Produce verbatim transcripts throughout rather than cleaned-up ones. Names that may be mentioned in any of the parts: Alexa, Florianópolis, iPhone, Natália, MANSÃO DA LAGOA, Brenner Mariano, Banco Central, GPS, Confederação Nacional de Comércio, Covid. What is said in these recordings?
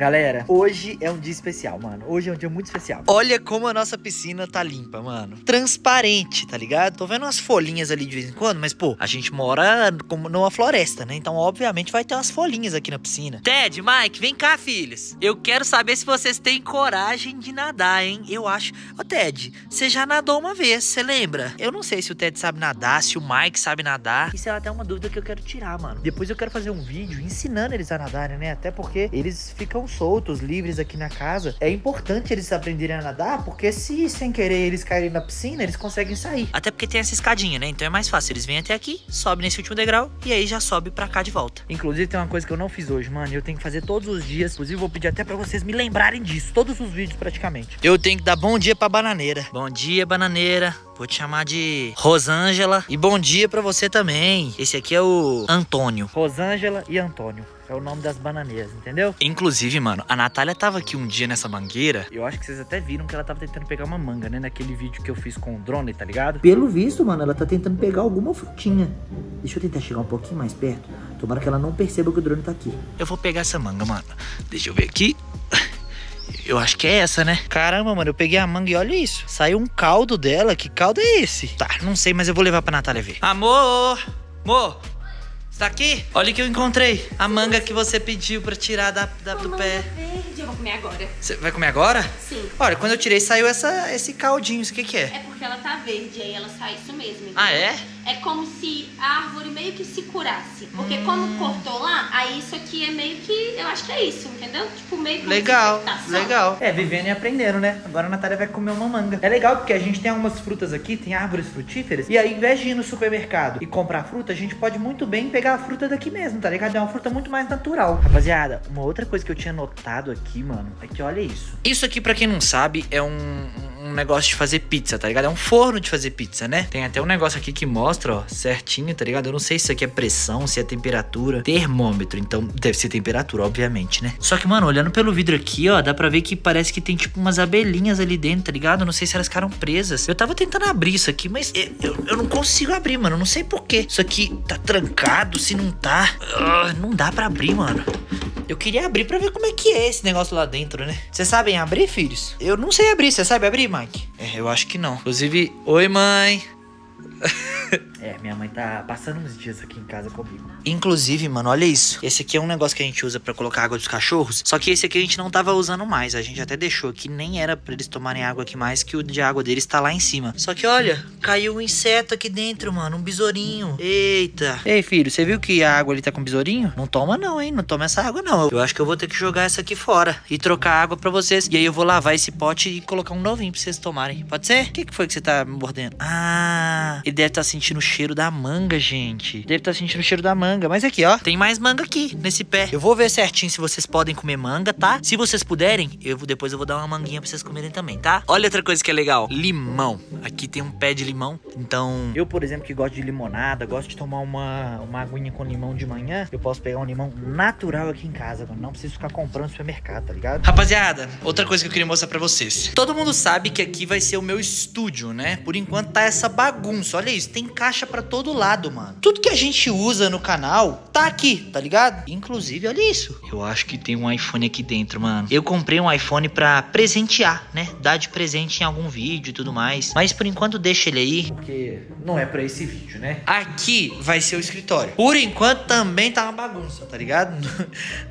Galera, hoje é um dia especial, mano. Hoje é um dia muito especial. Olha como a nossa piscina tá limpa, mano. Transparente, tá ligado? Tô vendo umas folhinhas ali de vez em quando, mas, pô, a gente mora como numa floresta, né? Então, obviamente, vai ter umas folhinhas aqui na piscina. Ted, Mike, vem cá, filhos. Eu quero saber se vocês têm coragem de nadar, hein? Eu acho... Ô, Ted, você já nadou uma vez, você lembra? Eu não sei se o Ted sabe nadar, se o Mike sabe nadar. Isso é até uma dúvida que eu quero tirar, mano. Depois eu quero fazer um vídeo ensinando eles a nadarem, né? Até porque eles ficam soltos, livres aqui na casa. É importante eles aprenderem a nadar, porque se sem querer eles caírem na piscina, eles conseguem sair. Até porque tem essa escadinha, né? Então é mais fácil. Eles vêm até aqui, sobem nesse último degrau e aí já sobe pra cá de volta. Inclusive tem uma coisa que eu não fiz hoje, mano. Eu tenho que fazer todos os dias. Inclusive vou pedir até pra vocês me lembrarem disso. Todos os vídeos praticamente. Eu tenho que dar bom dia pra bananeira. Bom dia, bananeira. Vou te chamar de Rosângela. E bom dia pra você também. Esse aqui é o Antônio. Rosângela e Antônio. É o nome das bananeiras, entendeu? Inclusive, mano, a Natália tava aqui um dia nessa mangueira. Eu acho que vocês até viram que ela tava tentando pegar uma manga, né? Naquele vídeo que eu fiz com o drone, tá ligado? Pelo visto, mano, ela tá tentando pegar alguma frutinha. Deixa eu tentar chegar um pouquinho mais perto. Tomara que ela não perceba que o drone tá aqui. Eu vou pegar essa manga, mano. Deixa eu ver aqui. Eu acho que é essa, né? Caramba, mano, eu peguei a manga e olha isso. Saiu um caldo dela. Que caldo é esse? Tá, não sei, mas eu vou levar pra Natália ver. Amor! Amor! Tá aqui? Olha o que eu encontrei. A manga que você pediu pra tirar da, da, do pé. Verde. Eu vou comer agora. Você vai comer agora? Sim. Olha, quando eu tirei, saiu essa, esse caldinho. Isso que que é? É porque ela tá verde, aí ela sai isso mesmo. Entendeu? Ah, é? É como se a árvore meio que se curasse. Porque hum. como cortou lá, aí isso aqui é meio que... Eu acho que é isso, entendeu? Tipo, meio que... Legal, legal. É, vivendo e aprendendo, né? Agora a Natália vai comer uma manga. É legal porque a gente tem algumas frutas aqui, tem árvores frutíferas. E aí, ao invés de ir no supermercado e comprar fruta, a gente pode muito bem pegar a fruta daqui mesmo, tá ligado? É uma fruta muito mais natural. Rapaziada, uma outra coisa que eu tinha notado aqui, mano, é que olha isso. Isso aqui, pra quem não sabe, é um, um negócio de fazer pizza, tá ligado? É um forno de fazer pizza, né? Tem até um negócio aqui que mostra, ó, certinho, tá ligado? Eu não sei se isso aqui é pressão, se é temperatura. Termômetro, então deve ser temperatura, obviamente, né? Só que, mano, olhando pelo vidro aqui, ó, dá pra ver que parece que tem, tipo, umas abelhinhas ali dentro, tá ligado? Eu não sei se elas ficaram presas. Eu tava tentando abrir isso aqui, mas eu, eu, eu não consigo abrir, mano. Eu não sei porquê. Isso aqui tá trancado, se não tá... Uh, não dá pra abrir, mano. Eu queria abrir pra ver como é que é esse negócio lá dentro, né? Vocês sabem abrir, filhos? Eu não sei abrir. Você sabe abrir, Mike? É, eu acho que não. Inclusive... Oi, mãe! É, minha mãe tá passando uns dias aqui em casa comigo. Inclusive, mano, olha isso. Esse aqui é um negócio que a gente usa pra colocar água dos cachorros. Só que esse aqui a gente não tava usando mais. A gente até deixou aqui, nem era pra eles tomarem água aqui mais, que o de água deles tá lá em cima. Só que olha, caiu um inseto aqui dentro, mano. Um besourinho. Eita. Ei, filho, você viu que a água ali tá com besourinho? Não toma não, hein? Não toma essa água não. Eu acho que eu vou ter que jogar essa aqui fora e trocar a água pra vocês. E aí eu vou lavar esse pote e colocar um novinho pra vocês tomarem. Pode ser? O que que foi que você tá mordendo? Ah... Ele deve estar sentindo o cheiro da manga, gente. Deve estar sentindo o cheiro da manga. Mas aqui, ó, tem mais manga aqui, nesse pé. Eu vou ver certinho se vocês podem comer manga, tá? Se vocês puderem, eu vou, depois eu vou dar uma manguinha pra vocês comerem também, tá? Olha outra coisa que é legal. Limão. Aqui tem um pé de limão, então... Eu, por exemplo, que gosto de limonada, gosto de tomar uma, uma aguinha com limão de manhã, eu posso pegar um limão natural aqui em casa, mano. Não preciso ficar comprando no supermercado, tá ligado? Rapaziada, outra coisa que eu queria mostrar pra vocês. Todo mundo sabe que aqui vai ser o meu estúdio, né? Por enquanto tá essa bagunça. Olha isso, tem caixa pra todo lado, mano. Tudo que a gente usa no canal tá aqui, tá ligado? Inclusive, olha isso. Eu acho que tem um iPhone aqui dentro, mano. Eu comprei um iPhone pra presentear, né? Dar de presente em algum vídeo e tudo mais. Mas por enquanto deixa ele aí, porque não é pra esse vídeo, né? Aqui vai ser o escritório. Por enquanto também tá uma bagunça, tá ligado?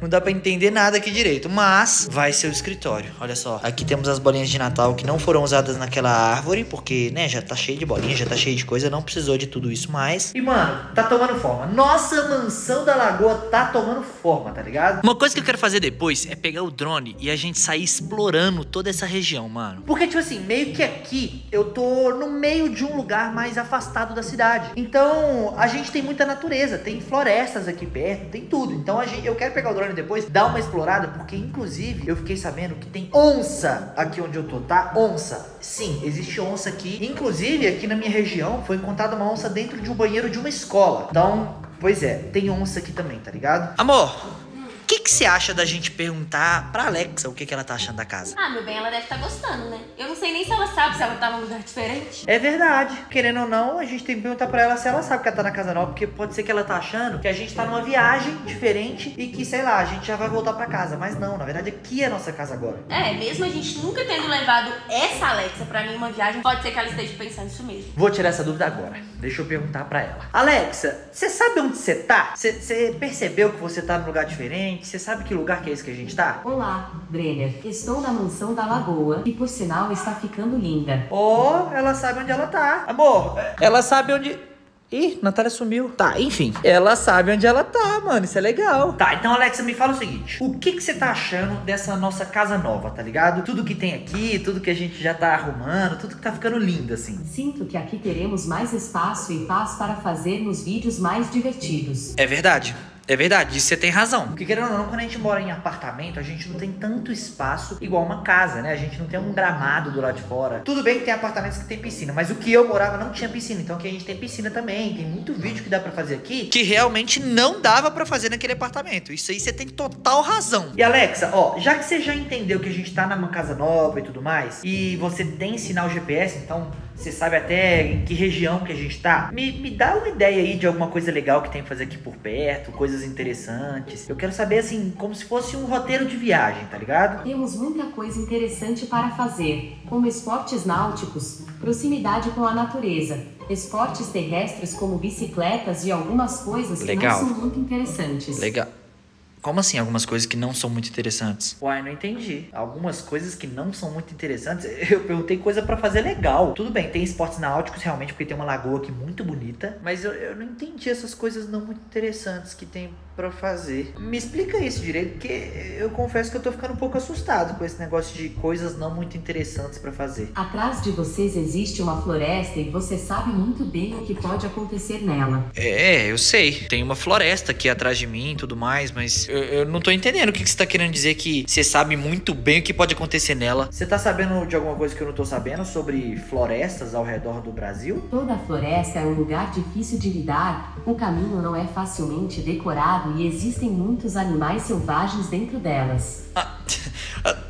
Não dá pra entender nada aqui direito, mas vai ser o escritório. Olha só, aqui temos as bolinhas de Natal que não foram usadas naquela árvore, porque, né, já tá cheio de bolinha, já tá cheio de coisa, não precisou de tudo isso mais. E, mano, tá tomando forma. Nossa mansão da lagoa tá tomando forma, tá ligado? Uma coisa que eu quero fazer depois é pegar o drone e a gente sair explorando toda essa região, mano. Porque, tipo assim, meio que aqui eu tô no meio de um lugar mais afastado da cidade. Então, a gente tem muita natureza, tem florestas aqui perto, tem tudo. Então, a gente, eu quero pegar o drone depois, dar uma explorada, porque, inclusive, eu fiquei sabendo que tem onça aqui onde eu tô, tá? Onça. Sim, existe onça aqui. Inclusive, aqui na minha região, foi encontrada uma onça dentro de um banheiro de uma escola. Então, pois é, tem onça aqui também, tá ligado? Amor, o que que você acha da gente perguntar pra Alexa o que que ela tá achando da casa? Ah, meu bem, ela deve estar gostando, né? Eu não sei nem se ela sabe se ela tá num lugar diferente. É verdade. Querendo ou não, a gente tem que perguntar pra ela se ela sabe que ela tá na casa nova, porque pode ser que ela tá achando que a gente tá numa viagem diferente e que, sei lá, a gente já vai voltar pra casa. Mas não, na verdade, aqui é a nossa casa agora. É, mesmo a gente nunca tendo levado essa Alexa pra nenhuma viagem, pode ser que ela esteja pensando isso mesmo. Vou tirar essa dúvida agora. Deixa eu perguntar pra ela. Alexa, você sabe onde você tá? Você percebeu que você tá num lugar diferente? Você sabe que lugar que é esse que a gente tá? Olá, Brenner. Estou na mansão da Lagoa e, por sinal, está ficando linda. Oh, ela sabe onde ela tá. Amor, ela sabe onde... Ih, Natália sumiu. Tá, enfim. Ela sabe onde ela tá, mano. Isso é legal. Tá, então, Alexa, me fala o seguinte. O que que você tá achando dessa nossa casa nova, tá ligado? Tudo que tem aqui, tudo que a gente já tá arrumando, tudo que tá ficando lindo, assim. Sinto que aqui teremos mais espaço e paz para fazermos vídeos mais divertidos. É verdade. É verdade, isso você tem razão. Porque querendo ou não, quando a gente mora em apartamento, a gente não tem tanto espaço igual uma casa, né? A gente não tem um gramado do lado de fora. Tudo bem que tem apartamentos que tem piscina, mas o que eu morava não tinha piscina. Então aqui a gente tem piscina também, tem muito vídeo que dá pra fazer aqui que realmente não dava pra fazer naquele apartamento. Isso aí você tem total razão. E Alexa, ó, já que você já entendeu que a gente tá numa casa nova e tudo mais, e você tem sinal G P S, então... você sabe até em que região que a gente tá? Me, me dá uma ideia aí de alguma coisa legal que tem que fazer aqui por perto, coisas interessantes. Eu quero saber, assim, como se fosse um roteiro de viagem, tá ligado? Temos muita coisa interessante para fazer, como esportes náuticos, proximidade com a natureza, esportes terrestres como bicicletas e algumas coisas legal. Que não são muito interessantes. Legal. Como assim algumas coisas que não são muito interessantes? Uai, não entendi. Algumas coisas que não são muito interessantes? Eu perguntei coisa pra fazer legal. Tudo bem, tem esportes náuticos realmente, porque tem uma lagoa aqui muito bonita. Mas eu, eu não entendi essas coisas não muito interessantes que tem pra fazer. Me explica isso direito, porque eu confesso que eu tô ficando um pouco assustado com esse negócio de coisas não muito interessantes pra fazer. Atrás de vocês existe uma floresta e você sabe muito bem o que pode acontecer nela. É, eu sei. Tem uma floresta aqui atrás de mim e tudo mais, mas... Eu, eu não tô entendendo o que, que você tá querendo dizer que você sabe muito bem o que pode acontecer nela. Você tá sabendo de alguma coisa que eu não tô sabendo sobre florestas ao redor do Brasil? Toda floresta é um lugar difícil de lidar. O caminho não é facilmente decorado e existem muitos animais selvagens dentro delas. Ah,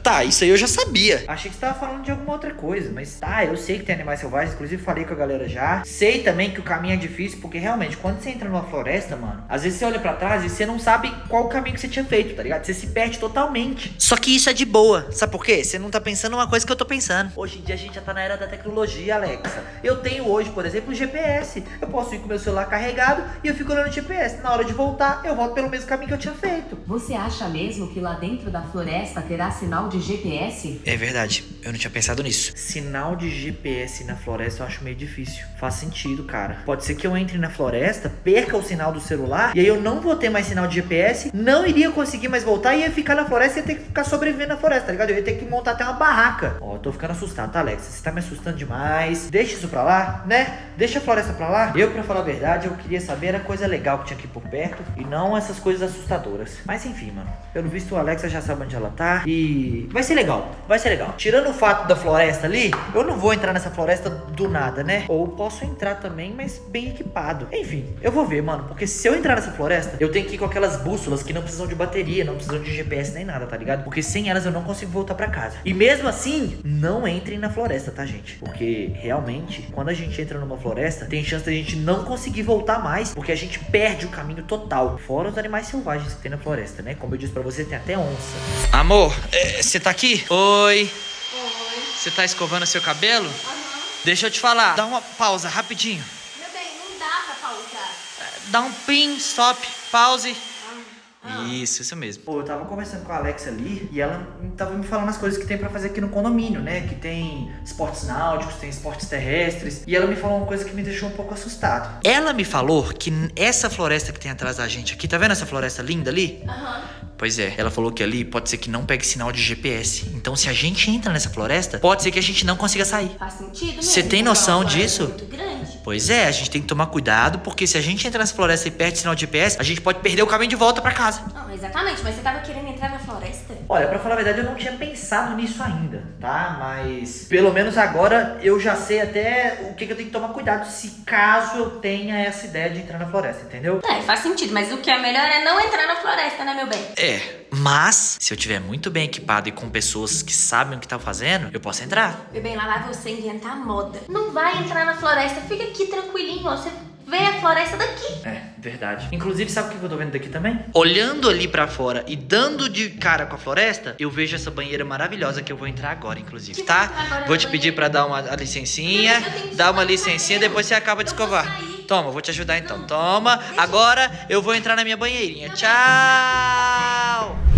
tá, isso aí eu já sabia. Achei que você tava falando de alguma outra coisa, mas tá, eu sei que tem animais selvagens, inclusive falei com a galera já. Sei também que o caminho é difícil, porque realmente, quando você entra numa floresta, mano, às vezes você olha pra trás e você não sabe qual caminho que você tinha feito, tá ligado? Você se perde totalmente. Só que isso é de boa. Sabe por quê? Você não tá pensando uma coisa que eu tô pensando. Hoje em dia a gente já tá na era da tecnologia, Alexa. Eu tenho hoje, por exemplo, o G P S. Eu posso ir com o meu celular carregado e eu fico olhando o G P S. Na hora de voltar, eu volto pelo mesmo caminho que eu tinha feito. Você acha mesmo que lá dentro da floresta terá sinal de G P S? É verdade. Eu não tinha pensado nisso. Sinal de G P S na floresta eu acho meio difícil. Faz sentido, cara. Pode ser que eu entre na floresta, perca o sinal do celular e aí eu não vou ter mais sinal de G P S, não Não iria conseguir mais voltar, ia ficar na floresta e ia ter que ficar sobrevivendo na floresta, tá ligado? Eu ia ter que montar até uma barraca. Ó, oh, tô ficando assustado, tá, Alexa? Você tá me assustando demais. Deixa isso pra lá, né? Deixa a floresta pra lá. Eu, pra falar a verdade, eu queria saber era coisa legal que tinha aqui por perto e não essas coisas assustadoras. Mas enfim, mano. Pelo visto, a Alexa já sabe onde ela tá e vai ser legal, vai ser legal. Tirando o fato da floresta ali, eu não vou entrar nessa floresta do nada, né? Ou posso entrar também, mas bem equipado. Enfim, eu vou ver, mano, porque se eu entrar nessa floresta, eu tenho que ir com aquelas bússolas que não Não precisam de bateria, não precisam de G P S nem nada, tá ligado? Porque sem elas eu não consigo voltar pra casa. E mesmo assim, não entrem na floresta, tá, gente? Porque realmente, quando a gente entra numa floresta, tem chance da gente não conseguir voltar mais, porque a gente perde o caminho total. Fora os animais selvagens que tem na floresta, né? Como eu disse pra você, tem até onça. Amor, você tá aqui? Oi. Oi. Você tá escovando seu cabelo? Uhum. Deixa eu te falar, dá uma pausa rapidinho. Meu bem, não dá pra pausar. Dá um pin, stop, pause. Ah. Isso, isso mesmo. Pô, eu tava conversando com a Alexa ali e ela tava me falando as coisas que tem pra fazer aqui no condomínio, né? Que tem esportes náuticos, tem esportes terrestres. E ela me falou uma coisa que me deixou um pouco assustado. Ela me falou que essa floresta que tem atrás da gente aqui, tá vendo essa floresta linda ali? Aham. Uhum. Pois é, ela falou que ali pode ser que não pegue sinal de G P S. Então, se a gente entra nessa floresta, pode ser que a gente não consiga sair. Faz sentido mesmo. Você tem noção disso? É muito grande. Pois é, a gente tem que tomar cuidado, porque se a gente entrar nessa floresta e perde sinal de G P S, a gente pode perder o caminho de volta pra casa. Não, exatamente, mas você tava querendo entrar na floresta? Olha, pra falar a verdade, eu não tinha pensado nisso ainda, tá? Mas pelo menos agora eu já sei até o que, que eu tenho que tomar cuidado se caso eu tenha essa ideia de entrar na floresta, entendeu? É, faz sentido, mas o que é melhor é não entrar na floresta, né, meu bem? É, mas se eu tiver muito bem equipado e com pessoas que sabem o que tá fazendo, eu posso entrar. Meu bem, lá vai você inventar moda. Não vai entrar na floresta, fica aqui tranquilinho, ó, você... vê a floresta daqui. É, verdade. Inclusive, sabe o que eu tô vendo daqui também? Olhando ali pra fora e dando de cara com a floresta, eu vejo essa banheira maravilhosa que eu vou entrar agora, inclusive, tá? Agora vou te banheira. pedir pra dar uma licencinha, dar uma licencinha, depois você acaba de escovar. Vou Toma, vou te ajudar então. Não. Toma. Agora eu vou entrar na minha banheirinha. Tchau!